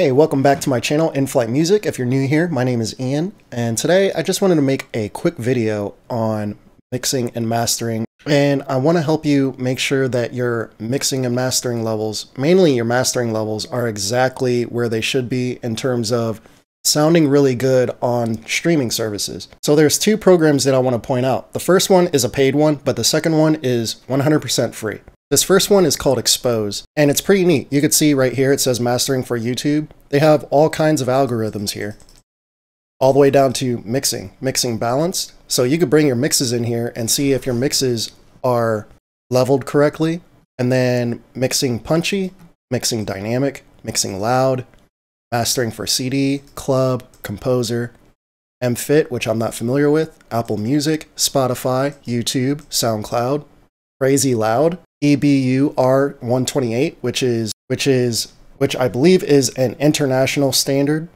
Hey, welcome back to my channel, InFlight Music. If you're new here, my name is Ian, and today I just wanted to make a quick video on mixing and mastering, and I want to help you make sure that your mixing and mastering levels, mainly your mastering levels, are exactly where they should be in terms of sounding really good on streaming services. So there's two programs that I want to point out. The first one is a paid one, but the second one is 100% free. This first one is called Expose, and it's pretty neat. You could see right here, it says mastering for YouTube. They have all kinds of algorithms here, all the way down to mixing balanced. So you could bring your mixes in here and see if your mixes are leveled correctly, and then mixing punchy, mixing dynamic, mixing loud, mastering for CD, club, composer, MFIT, which I'm not familiar with, Apple Music, Spotify, YouTube, SoundCloud, crazy loud, EBUR128, which I believe is an international standard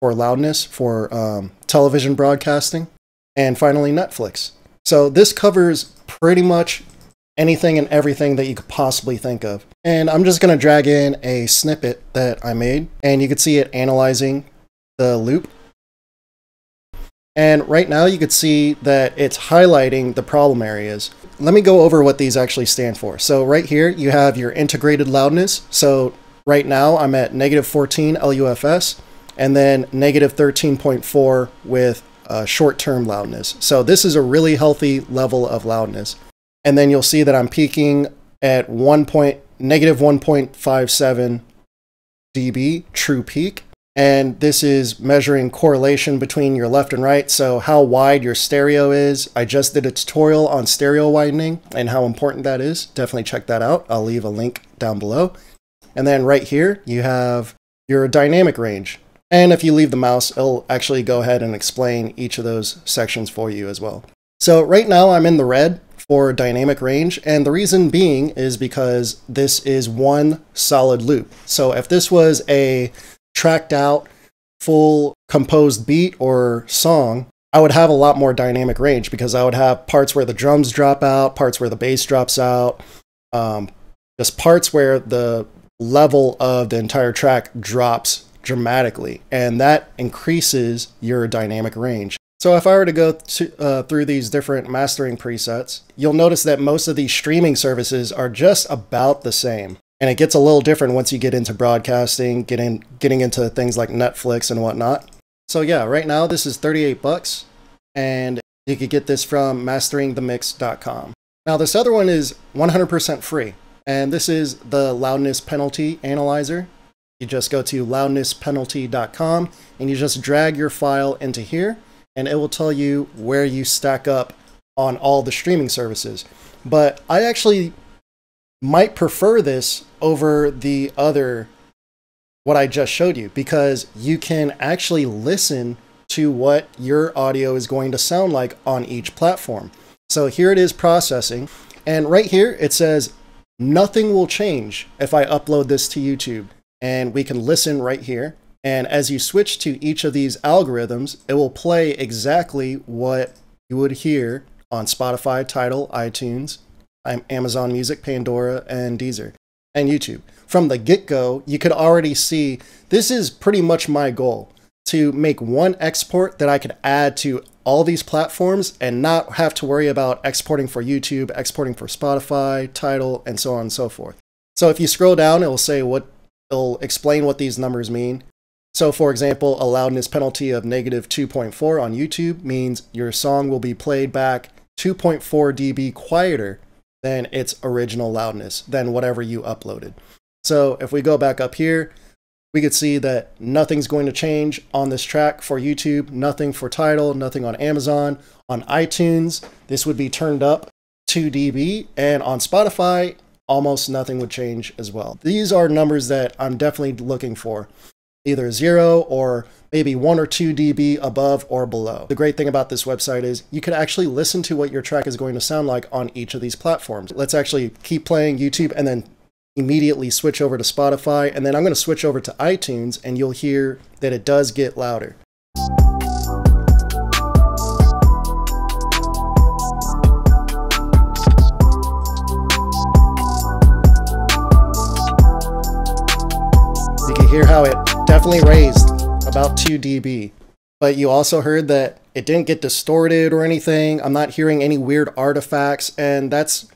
for loudness for television broadcasting, and finally Netflix. So this covers pretty much anything and everything that you could possibly think of. And I'm just going to drag in a snippet that I made, and you can see it analyzing the loop. And right now you could see that it's highlighting the problem areas. Let me go over what these actually stand for. So right here, you have your integrated loudness. So right now I'm at -14 LUFS, and then -13.4 with short-term loudness. So this is a really healthy level of loudness. And then you'll see that I'm peaking at -1.57 dB true peak. And this is measuring correlation between your left and right, so how wide your stereo is. I just did a tutorial on stereo widening and how important that is. Definitely check that out. I'll leave a link down below. And then right here, you have your dynamic range. And if you leave the mouse, it'll actually go ahead and explain each of those sections for you as well. So right now I'm in the red for dynamic range, and the reason being is because this is one solid loop. So if this was a tracked out, full composed beat or song, I would have a lot more dynamic range because I would have parts where the drums drop out, parts where the bass drops out, just parts where the level of the entire track drops dramatically, and that increases your dynamic range. So if I were to go through these different mastering presets, you'll notice that most of these streaming services are just about the same. And it gets a little different once you get into broadcasting, getting into things like Netflix and whatnot. So yeah, right now this is $38, and you could get this from masteringthemix.com. Now this other one is 100% free, and this is the loudness penalty analyzer. You just go to loudnesspenalty.com, and you just drag your file into here, and it will tell you where you stack up on all the streaming services. But I actually might prefer this over the other, what I just showed you, because you can actually listen to what your audio is going to sound like on each platform. So here it is processing, and right here it says nothing will change if I upload this to YouTube, and we can listen right here. And as you switch to each of these algorithms, it will play exactly what you would hear on Spotify, Tidal, iTunes, Amazon Music, Pandora, and Deezer, and YouTube. From the get-go, you could already see this is pretty much my goal, to make one export that I could add to all these platforms and not have to worry about exporting for YouTube, exporting for Spotify, Tidal, and so on and so forth. So if you scroll down, it will say it'll explain what these numbers mean. So for example, a loudness penalty of -2.4 on YouTube means your song will be played back 2.4 dB quieter than its original loudness, than whatever you uploaded. So if we go back up here, we could see that nothing's going to change on this track for YouTube, nothing for Tidal, nothing on Amazon. On iTunes, this would be turned up 2 dB, and on Spotify, almost nothing would change as well. These are numbers that I'm definitely looking for, either 0 or maybe 1 or 2 dB above or below. The great thing about this website is you can actually listen to what your track is going to sound like on each of these platforms. Let's actually keep playing YouTube and then immediately switch over to Spotify, and then I'm going to switch over to iTunes, and you'll hear that it does get louder. You can hear how it definitely raised about 2 dB. But you also heard that it didn't get distorted or anything. I'm not hearing any weird artifacts, and that's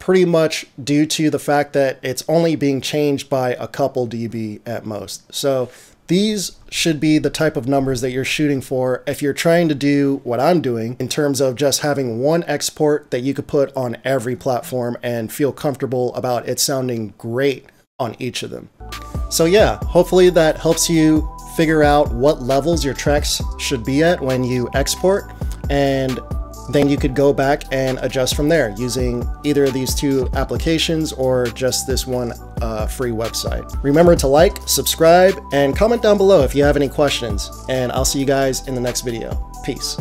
pretty much due to the fact that it's only being changed by a couple dB at most. So these should be the type of numbers that you're shooting for if you're trying to do what I'm doing in terms of just having one export that you could put on every platform and feel comfortable about it sounding great on each of them. So yeah, hopefully that helps you figure out what levels your tracks should be at when you export, and then you could go back and adjust from there using either of these two applications or just this one free website. Remember to like, subscribe, and comment down below if you have any questions, and I'll see you guys in the next video. Peace.